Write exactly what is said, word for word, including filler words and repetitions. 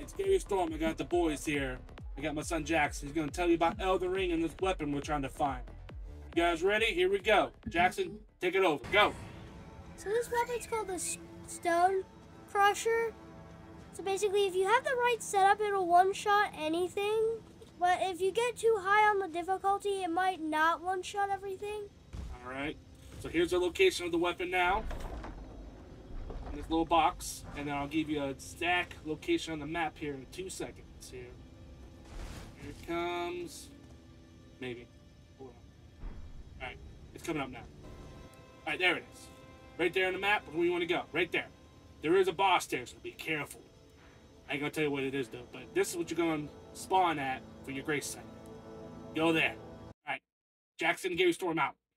it's Gary Storm. I got the boys here. I got my son Jackson. He's going to tell you about Elden Ring and this weapon we're trying to find. You guys ready? Here we go. Jackson, take it over. Go. So this weapon's called the Stone Crusher. So basically, if you have the right setup, it'll one-shot anything. But if you get too high on the difficulty, it might not one-shot everything. All right. So here's the location of the weapon now. In this little box. And then I'll give you a stack location on the map here in two seconds. Here. Here it comes. Maybe. Hold on. All right. It's coming up now. All right. There it is. Right there on the map. Where you want to go. Right there. There is a boss there, so be careful. I ain't going to tell you what it is, though. But this is what you're going to spawn at for your grace site. Go there. All right. Jackson, Gary Storm out.